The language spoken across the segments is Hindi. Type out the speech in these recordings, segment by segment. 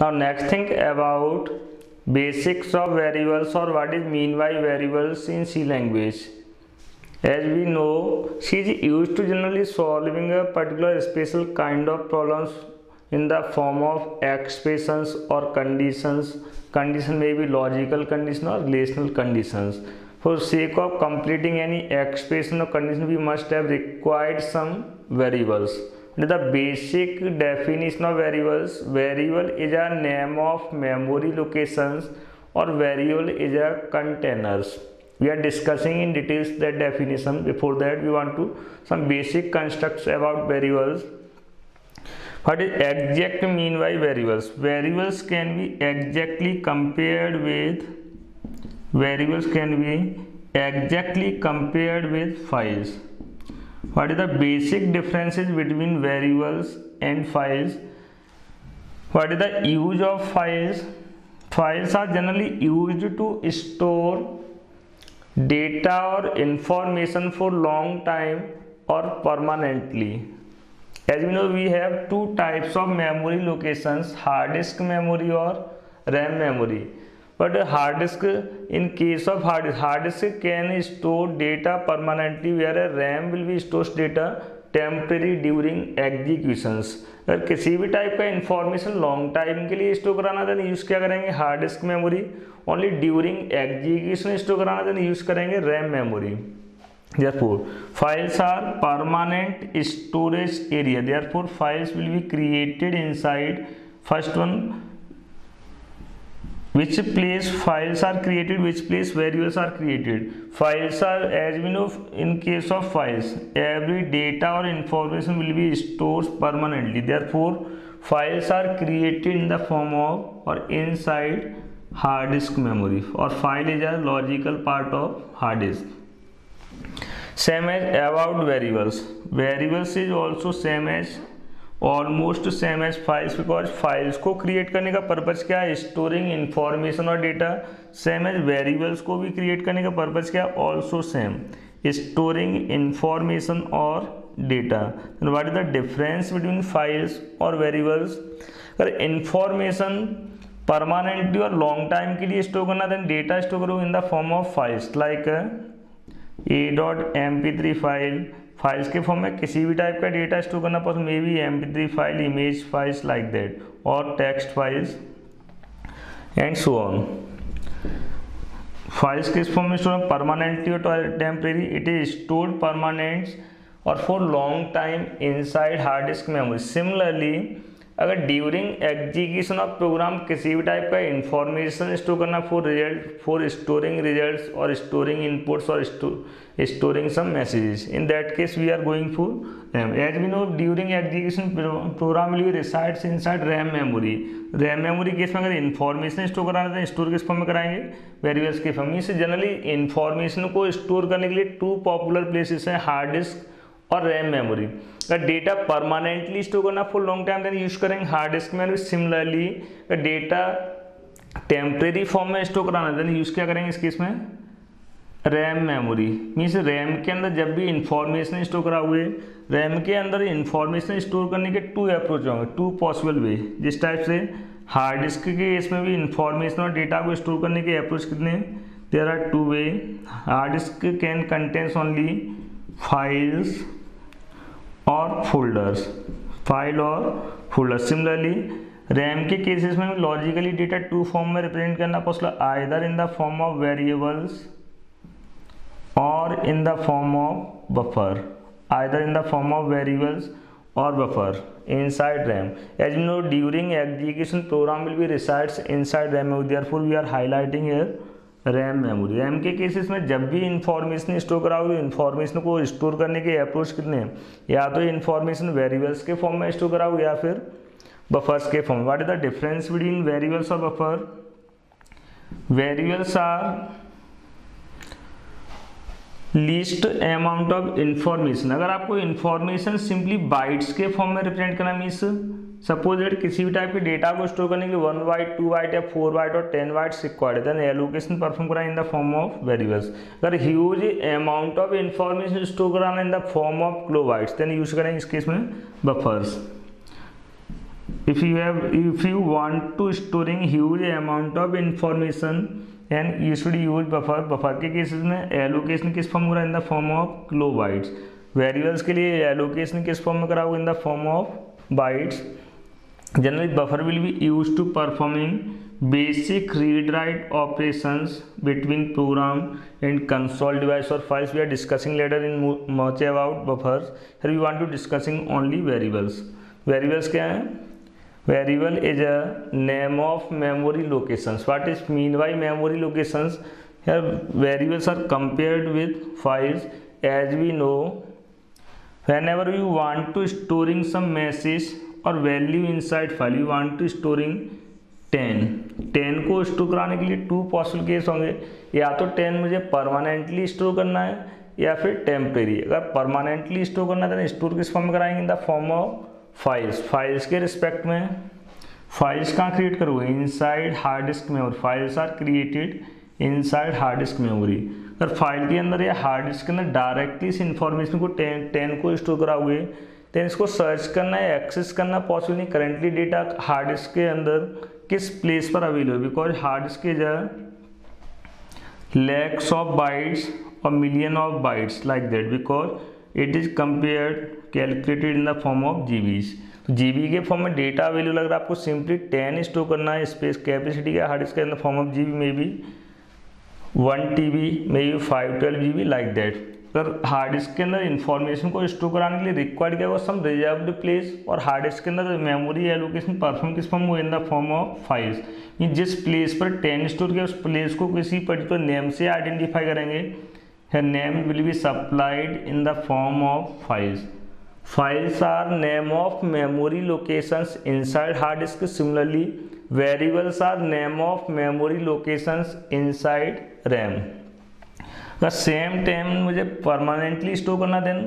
Now next thing about basics of variables or what is mean by variables in C language. As we know, C is used to generally solving a particular special kind of problems in the form of expressions or conditions. Condition may be logical condition or relational conditions. For sake of completing any expression or condition, we must have required some variables. The basic definition of variables: variable is a name of memory locations, or variable is a containers. We are discussing in details that definition. Before that, we want to some basic constructs about variables. What is exact mean by variables? Variables can be exactly compared with files. What is the basic differences between variables and files? What is the use of files? Files are generally used to store data or information for long time or permanently. As we know, we have two types of memory locations: hard disk memory or RAM memory. But hard disk, in case of hard disk can store data permanently, whereas RAM will be stores data temporary during executions. अगर किसी भी टाइप का इंफॉर्मेशन लॉन्ग टाइम के लिए स्टोर कराना था यूज़ क्या करेंगे? Hard disk memory. Only during execution store कराना था यूज़ करेंगे RAM memory. Therefore files are permanent storage area. Therefore files will be created inside first one which place files are created, which place variables are created. Files are, as we know, in case of files every data or information will be stored permanently. Therefore files are created in the form of or inside hard disk memory, or file is a logical part of hard disk. Same as about variables. Variables is also same as, almost same as files, because files को क्रिएट करने का पर्पज़ क्या है? स्टोरिंग इन्फॉर्मेशन और डेटा. सेम एज वेरिएबल्स को भी क्रिएट करने का पर्पज़ क्या है? ऑल्सो सेम, स्टोरिंग इन्फॉर्मेशन और data. What is the difference between files और वेरिएबल्स? अगर इन्फॉर्मेशन परमानेंटली और लॉन्ग टाइम के लिए स्टोर करना देन डेटा स्टोर करो in the form of files like a.mp3 file. Files के फॉर्म में किसी भी टाइप का डेटा स्टोर करना पसंद, मे be MP3 file, image files like that, और text files and so on. Files किस फॉर्म में स्टोर? परमानेंटली और temporary. It is stored permanent और for long time inside hard disk memory. Similarly अगर ड्यूरिंग एग्जीक्यूशन ऑफ प्रोग्राम किसी भी टाइप का इंफॉर्मेशन स्टोर करना फॉर स्टोरिंग रिजल्ट्स और स्टोरिंग इनपुट्स और storing some messages, in that case we are going for RAM. As we know during execution program will be resides inside RAM memory. RAM memory case में अगर इन्फॉर्मेशन स्टोर कराना था स्टोर किस फॉर्म में कराएंगे? वेरिएबल्स के फॉर्म में. इससे जनरली इन्फॉर्मेशन को स्टोर करने के लिए टू पॉपुलर प्लेसेस हैं, हार्ड डिस्क और रैम मेमोरी. अगर डेटा परमानेंटली स्टोर करना for long time then use करेंगे हार्ड डिस्क मेमोरी. सिमिलरली अगर डेटा टेम्परेरी फॉर्म में स्टोर कराना देन यूज क्या करेंगे इस केस में? RAM memory. मीन्स रैम के अंदर जब भी इंफॉर्मेशन स्टोर करा हुए, रैम के अंदर इंफॉर्मेशन स्टोर करने के टू अप्रोच होंगे, टू पॉसिबल वे. जिस टाइप से हार्ड डिस्क के केस में भी इंफॉर्मेशन और डेटा को स्टोर करने के अप्रोच कितने? There are two way. Hard disk can contains only files और फोल्डर्स, फाइल और फोल्डर. सिमिलरली रैम के केसेस में लॉजिकली डेटा टू फॉर्म में रिप्रेजेंट करना possible, either in the form of variables और in the form of buffer, inside RAM. As you know during execution program will be resides inside RAM memory. Therefore we are highlighting here RAM memory. RAM के केसेस में जब भी इंफॉर्मेशन स्टोर कराओ, इंफॉर्मेशन को स्टोर करने के अप्रोच कितने हैं? या तो इंफॉर्मेशन वेरिएबल्स के फॉर्म में स्टोर कराओ या फिर बफर्स के form. What is the difference between variables और buffer? Variables are least amount of information. अगर आपको इंफॉर्मेशन सिंपली बाइट्स के फॉर्म में रिप्रेजेंट करना, मीन्स सपोज दैट किसी भी टाइप के डेटा को स्टोर करने के लिए 1 बाइट 2 बाइट या 4 बाइट और 10 byte required, then allocation perform कराएं in the form of variables. अगर huge amount of information store कराना in the form of kilobytes then use करेंगे इस केस में buffers. if you want to storing huge amount of information and you should use buffer. Buffer के केसेस में एलोकेशन किस फॉर्म में करा, in the form of clo bytes. Variables के लिए एलोकेशन किस फॉर्म में कराओगे, in the form of bytes. Generally buffer will be use to performing basic read write operations between program and console device और files. We are discussing later in much about buffers. Here we want to discussing only variables. Variables क्या है? Variable is a name of memory locations. What is mean by memory locations? Here variables are compared with files. As we know whenever you want to storing some message or value inside file, you want to storing 10 को स्टोर कराने के लिए टू पॉसिबल केस होंगे. या तो 10 मुझे परमानेंटली स्टोर करना है या फिर टेम्परेरी. अगर परमानेंटली स्टोर करना है तो स्टोर किस फॉर्म में कराएंगे, in the form of files. Files के रिस्पेक्ट में फाइल्स कहाँ क्रिएट करोगे, inside hard disk memory. Files are created inside hard disk memory. अगर फाइल के अंदर या हार्ड डिस्क के अंदर डायरेक्टली इस इन्फॉर्मेशन को 10 को स्टोर कराओगे, देन इसको सर्च करना या एक्सेस करना पॉसिबल नहीं. करेंटली डेटा हार्ड डिस्क के अंदर किस प्लेस पर अवेलेबल, बिकॉज हार्ड डिस्क के जगह लैक्स ऑफ बाइट्स और million of bytes like that, because it is compared calculated in the form of GBs. तो जीबी के फॉर्म में डेटा अवेलेबल अगर आपको सिंपली 10 स्टोर करना है, स्पेस कैपेसिटी का हार्ड डिस्क के अंदर फॉर्म ऑफ जीबी में भी 1 TB may be 512 GB like that. अगर हार्ड डिस्क के अंदर इन्फॉर्मेशन को स्टोर कराने के लिए रिक्वायर्ड किया हुआ सम रिजर्व्ड प्लेस, और हार्ड डिस्क के अंदर मेमोरी एलोकेशन परफॉर्म किस फॉर्म में, in the form of files. ये जिस प्लेस पर 10 स्टोर किया उस प्लेस को किसी पर्टिकुलर नेम से आइडेंटिफाई करेंगे. Here name will be supplied in the form of files. Files are name of memory locations inside hard disk. Similarly variables are name of memory locations inside RAM. अगर सेम टाइम मुझे परमानेंटली स्टोर करना, देन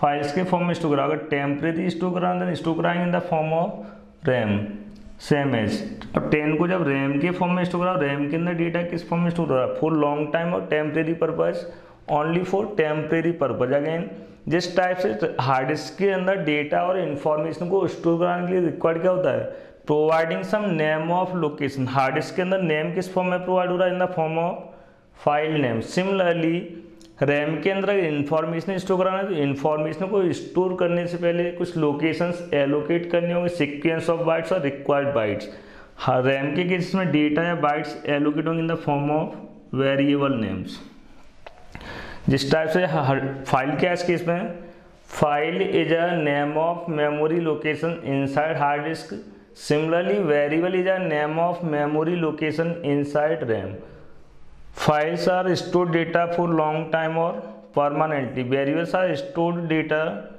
फाइल्स के फॉर्म में स्टोर करा. अगर टेम्परेरी स्टोर कराना, देन स्टोर कराएंगे in the form of RAM. Same as और 10 को जब रैम के फॉर्म में स्टोर करा, रैम के अंदर डेटा किस फॉर्म में स्टोर करा, फॉर लॉन्ग टाइम और temporary purpose, only for temporary purpose. Again जिस टाइप से हार्ड डिस्क के अंदर डेटा और इन्फॉर्मेशन को स्टोर कराने के लिए रिक्वायर्ड क्या होता है, providing some name of location. Hard disk के अंदर नेम किस फॉर्म में प्रोवाइड हो रहा है, in the form of file name. Similarly RAM के अंदर इन्फॉर्मेशन स्टोर कराना है तो इन्फॉर्मेशन को स्टोर करने से पहले कुछ लोकेशंस एलोकेट करने होंगे, सिक्वेंस ऑफ बाइट्स और रिक्वायर्ड बाइट्स. रैम के केस में डेटा या बाइट्स एलोकेट होंगे in the form of variable names. जिस टाइप से फाइल क्या है, इस केस में file is a name of memory location inside hard disk. Similarly, variable is a name of memory location inside RAM. Files are stored data for long time or permanently. Variables are stored data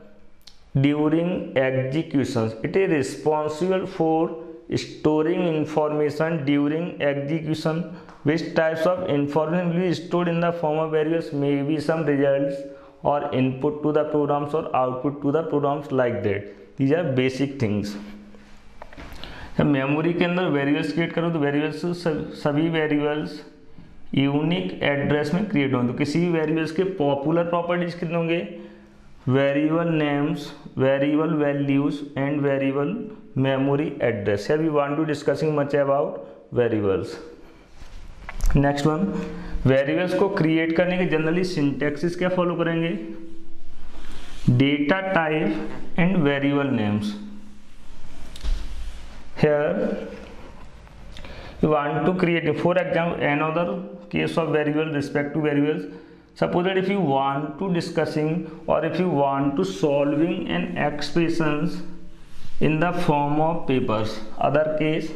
during executions. It is responsible for storing information during execution. Which types of information will be stored in the form of variables? May be some results or input to the programs or output to the programs, like that. These are basic things. जब मेमोरी के अंदर वेरिएबल्स क्रिएट करो तो वेरिएबल्स सभी वेरिएबल्स यूनिक एड्रेस में क्रिएट होंगे. तो किसी भी वेरिएबल्स के पॉपुलर प्रॉपर्टीज कितने होंगे, variable names, variable values and variable memory address. We want to discussing much about variables. Next one, variables को क्रिएट करने के जनरली सिंटैक्सिस क्या फॉलो करेंगे, data type and variable names. Here you want to create for example another case of variable respect to variables. Suppose that if you want to discussing और if you want to solving an expressions in the form of papers. Other case,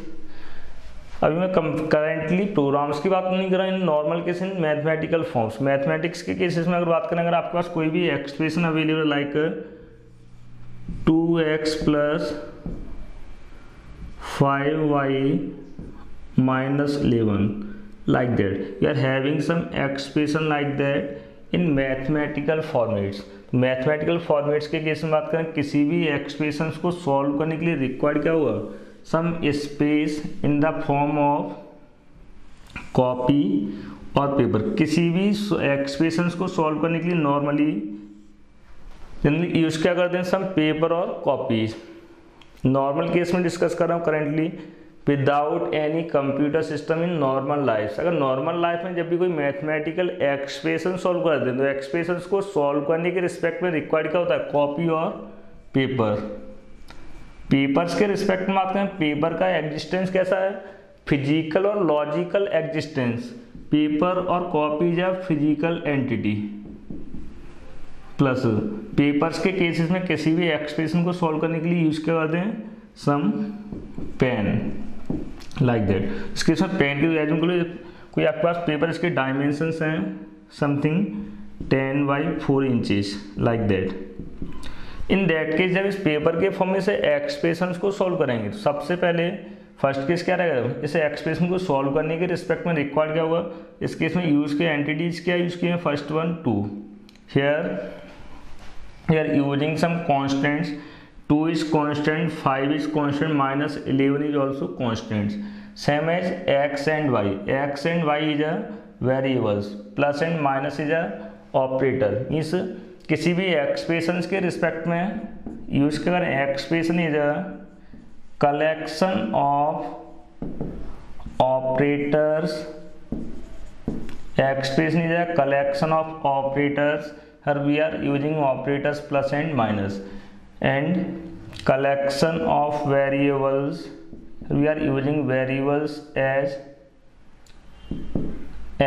अभी मैं करेंटली प्रोग्राम्स की बात नहीं कर रहा, in normal case in mathematical forms. Mathematics के केसेस में अगर बात करें, अगर आपके पास कोई भी expression available like 2x + 5y - 11 like that. You are having some expression like that in mathematical formats. Mathematical formats के केस में बात करें, किसी भी एक्सप्रेशन को सॉल्व करने के लिए रिक्वायर्ड क्या हुआ, some space in the form of copy और पेपर. किसी भी एक्सप्रेशन को सॉल्व करने के लिए नॉर्मली यूज क्या करते हैं, सम पेपर और कॉपीज. नॉर्मल केस में डिस्कस कर रहा हूँ currently, without any computer system in normal life. अगर नॉर्मल लाइफ में जब भी कोई मैथमेटिकल एक्सप्रेशन सॉल्व कर देते हैं तो एक्सप्रेशन को सॉल्व करने के रिस्पेक्ट में रिक्वायर्ड क्या होता है? कॉपी और पेपर। पेपर्स के रिस्पेक्ट में बात करें, पेपर का एग्जिस्टेंस कैसा है? फिजिकल और लॉजिकल एग्जिस्टेंस। पेपर और कॉपीज या फिजिकल एंटिटी प्लस पेपर्स के केसेस में किसी भी एक्सप्रेशन को सॉल्व करने के लिए यूज किया जाते हैं सम पेन, लाइक दैट। इसके साथ पेन के एग्जाम्पल के लिए कोई आपके पास पेपर, इसके डायमेंशंस हैं something 10 by 4 inches, like that. In that case जब इस पेपर के फॉर्म में से एक्सप्रेशन को सॉल्व करेंगे तो सबसे पहले फर्स्ट केस क्या रहेगा? इसे एक्सप्रेशन को सॉल्व करने के रिस्पेक्ट में रिक्वायर्ड क्या हुआ? इस केस में यूज के एंटिटीज क्या यूज किए हैं? First one 2। Here using some constants, 2 is constant, 5 is constant, -11 is also constant. Same as x and Y, x and Y is a variables, plus and minus is a operator. Means किसी भी एक्सप्रेशन के रिस्पेक्ट में यूज कर expression is a collection of operators, expression is a collection of operators, here we are using operators plus and minus, and collection of variables, we are using variables as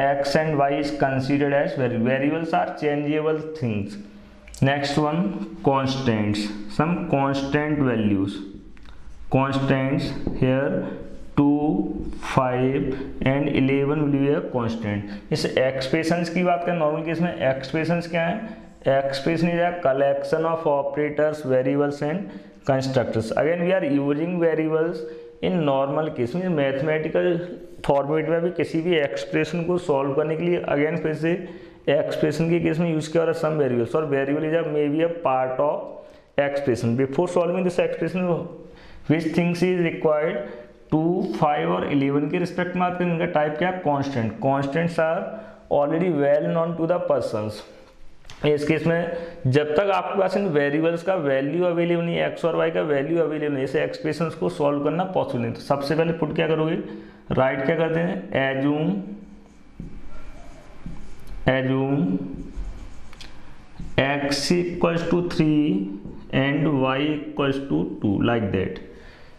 x and y is considered as variables. Variables are changeable things. Next one, constants, some constant values, constants, here 2, 5 and 11 will be a constant। इस एक्सप्रेशंस की बात करें नॉर्मल केस में एक्सप्रेशंस क्या है? Expression is a collection of operators, variables and constructors. Again we are using variables in normal case में। मैथमेटिकल फॉर्मेट में भी किसी भी एक्सप्रेशन को सॉल्व करने के लिए अगेन फिर से एक्सप्रेशन के केस में यूज किया जा रहा है सम वेरिएबल्स, और variable is a may be a part of expression. Before solving this expression Which things is required? 2, 5 और 11 के रिस्पेक्ट में आते हैं इनका टाइप क्या? Constant. Constants are already well known to the persons. इस केस में जब तक आपके पास इन वेरिएबल्स का वैल्यू अवेलेबल नहीं, एक्स और वाई का वैल्यू अवेलेबल नहीं, ऐसे एक्सप्रेशन को सॉल्व करना पॉसिबल नहीं। तो सबसे पहले पुट क्या करोगे? राइट क्या करते हैं? Assume x = 3 and y = 2, like that।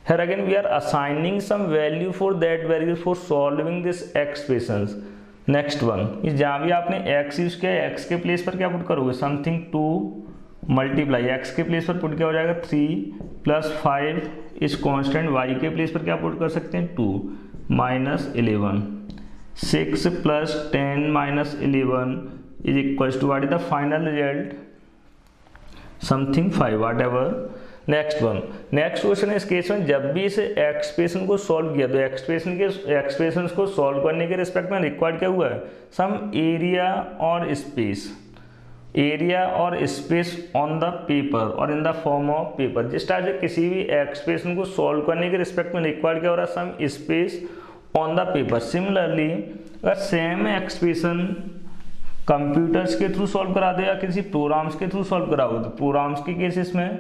Here again we are assigning some value for that variable for solving this expressions। Next one is जहाँ भी आपने x यूज किया है x के प्लेस पर क्या पुट करोगे? समथिंग 2 मल्टीप्लाई x के प्लेस पर पुट क्या हो जाएगा? 3 + 5 इज कॉन्स्टेंट। y के प्लेस पर क्या पुट कर सकते हैं? 2 - 11। 6 + 10 - 11 is equals to what is the final result? Something 5, whatever। Next one, next question है इस केस में जब भी इस एक्सप्रेशन को सॉल्व किया तो एक्सप्रेशन को सॉल्व करने के रिस्पेक्ट में रिक्वायर्ड क्या हुआ है? सम एरिया और स्पेस, एरिया और स्पेस ऑन द पेपर और in the form of paper. जिस टाइप से किसी भी एक्सप्रेशन को सॉल्व करने के रिस्पेक्ट में रिक्वायर्ड क्या हो रहा है? Some space on the paper. Similarly अगर सेम एक्सप्रेशन कंप्यूटर्स के थ्रू सॉल्व करा दे या किसी प्रोग्राम्स के थ्रू सॉल्व करा हो तो प्रोग्राम्स के केसेस में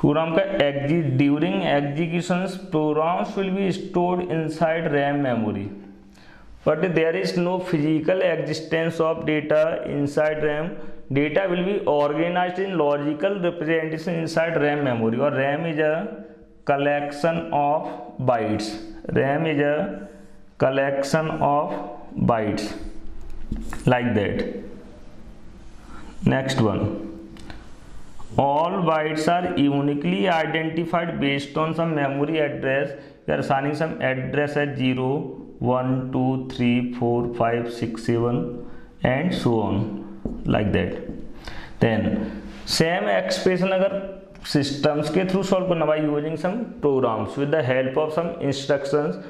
प्रोग्राम का during executions programs will be stored inside RAM memory, but there is no physical existence of data inside RAM. Data will be organised in logical representation inside RAM memory, और RAM is a collection of bytes, RAM is a collection of bytes, like that। Next one, all bytes are uniquely identified based on some memory address, we are assigning some address at 0, 1, 2, 3, 4, 5, 6, 7 and so on, like that। Then same expression agar systems के through solve करना by using some programs with the help of some instructions,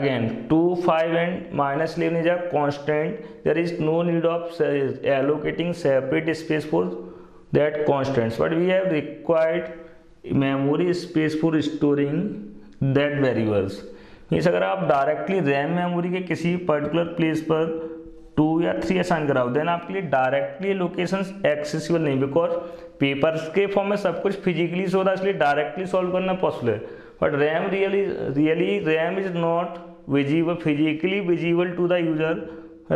again 2, 5 and -11 is a constant, there is no need of allocating separate space for that constants, but we have required memory space for storing that variables। Means अगर आप डायरेक्टली रैम मेमोरी के किसी पर्टिकुलर प्लेस पर टू या थ्री असाइन कराओ, देन आपके लिए डायरेक्टली लोकेशंस एक्सेसिबल नहीं, बिकॉज पेपर्स के फॉर्म में सब कुछ फिजिकली हो रहा है, इसलिए डायरेक्टली सॉल्व करना पॉसिबल है। But RAM really RAM is not visible, physically visible to the user.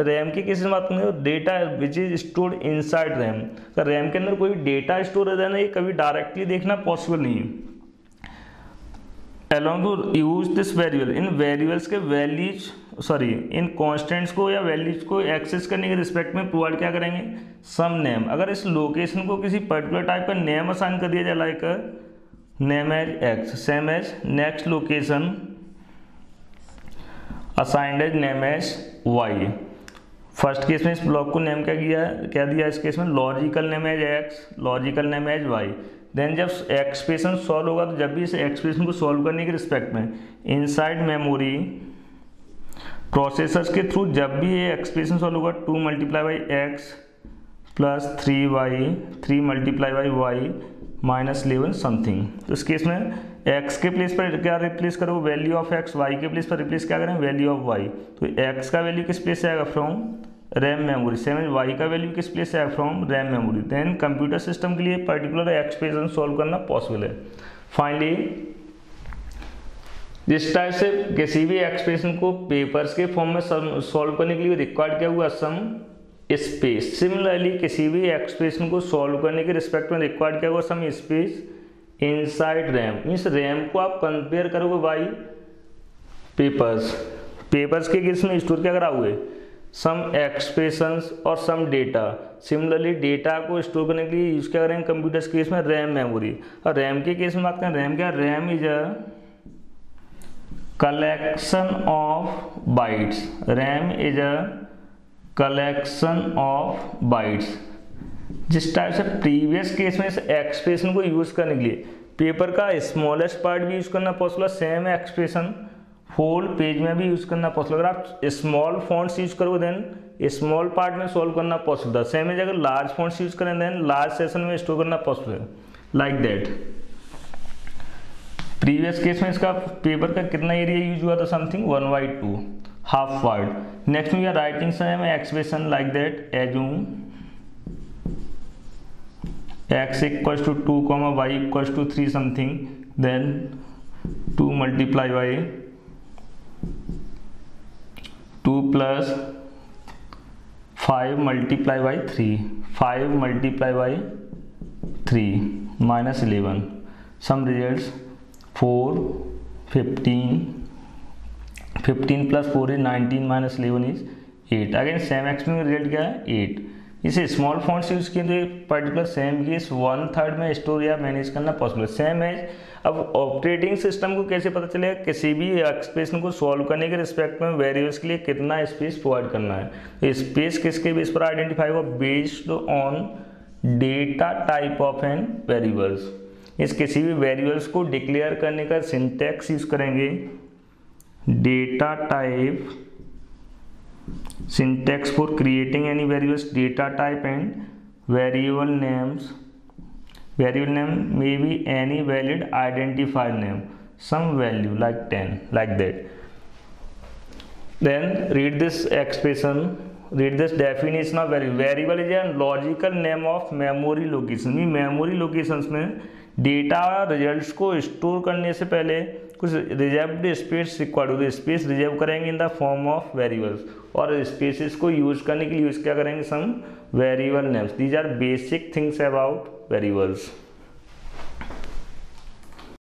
RAM की किसी बात नहीं हो, data which is stored inside RAM, तो रैम के अंदर कोई डेटा स्टोर है ना, ये कभी डायरेक्टली देखना पॉसिबल नहीं है। Along to use this variable, इन वेरिएबल्स के वैल्यूज सॉरी इन कॉन्स्टेंट्स को या वैल्यूज को एक्सेस करने के रिस्पेक्ट में प्रोवाइड क्या करेंगे, सम नेम। अगर इस लोकेशन को किसी पर्टिकुलर टाइप का नेम असाइन कर दिया जाए, like name as x, same as next location assigned as name as Y. First case में इस ब्लॉक को नेम क्या दिया इस केस में logical name as x, logical name as Y. Then जब एक्सप्रेशन सॉल्व होगा, तो जब भी इस एक्सप्रेशन को सॉल्व करने के रिस्पेक्ट में इनसाइड मेमोरी प्रोसेसर्स के थ्रू जब भी ये एक्सप्रेशन सॉल्व होगा, 2 × (x + 3y) 3 × (y) - 11 समथिंग। तो इस केस में x के प्लेस पर क्या रिप्लेस करो, वैल्यू ऑफ x, y के प्लेस पर रिप्लेस क्या करें, वैल्यू ऑफ y। तो x का वैल्यू किस प्लेस से आएगा, from RAM memory. Same is y का वैल्यू किस प्लेस से आएगा, from RAM memory. Then computer system के लिए पर्टिकुलर एक्सप्रेशन सॉल्व करना पॉसिबल है। फाइनली जिस टाइप से किसी भी एक्सप्रेशन को पेपर्स के फॉर्म में सॉल्व करने के लिए रिक्वायर्ड क्या हुआ, सम स्पेस। सिमिलरली किसी भी एक्सप्रेशन को सॉल्व करने के रिस्पेक्ट में रिक्वायर्ड क्या हुआ, some space inside RAM. Means RAM को आप कंपेयर करोगे बाई पेपर्स के केस में स्टोर क्या करा हुए, सम एक्सप्रेशंस और सम डेटा। सिमिलरली डेटा को स्टोर करने के लिए यूज क्या करेंगे कंप्यूटर्स के केस में, रैम मेमोरी। और रैम के केस में बात करें, रैम क्या, RAM is a collection of bytes, RAM is a collection of bytes. जिस टाइप से प्रीवियस केस में इस एक्सप्रेशन को यूज करने के लिए पेपर का स्मॉलेस्ट पार्ट भी यूज करना पॉसिबल है, सेम एक्सप्रेशन होल पेज में भी यूज करना पॉसिबल। अगर आप स्मॉल फॉन्ट्स यूज करो देन स्मॉल पार्ट में सॉल्व करना पॉसिबल है। सेम है अगर लार्ज फॉन्ट्स यूज करें देन लार्ज सेशन में स्टोर करना पॉसिबल है, लाइक दैट। प्रीवियस केस में इसका पेपर का कितना एरिया यूज हुआ था, समथिंग 1/2 हाफ वर्ड। नेक्स्ट में writing same expression like that, assume x = 2, y = 3 something, then 2 × (5) + 5 × (3) - 11 some results 4 15 15 + 4 is 19 - 11 is 8। again same expression result क्या है, 8। इसे स्मॉल फॉन्ट्स यूज किए तो पर्टिकुलर सेम केस 1/3 में स्टोर या मैनेज करना पॉसिबल है। सेम है अब ऑपरेटिंग सिस्टम को कैसे पता चलेगा किसी भी एक्सप्रेशन को सॉल्व करने के रिस्पेक्ट में वेरिएबल्स के लिए कितना स्पेस प्रोवाइड करना है। तो स्पेस किसके बेस पर आइडेंटिफाई होगा, based on data type of an variables. इस किसी भी वेरिएबल्स को डिक्लेयर करने का सिंटैक्स यूज करेंगे data type, syntax for creating any variables, data type and variable names. Variable name may be any valid identifier name, some value like 10, like that. Then read this expression, read this definition of variable. Variable is a logical name of memory location. In memory locations में डेटा रिजल्ट को स्टोर करने से पहले कुछ रिजर्व्ड स्पेस रिक्वायर्ड होगी। स्पेस रिजर्व करेंगे in the form of variables और स्पेसेस को यूज करने के लिए यूज क्या करेंगे, some variable names. These are basic things about variables.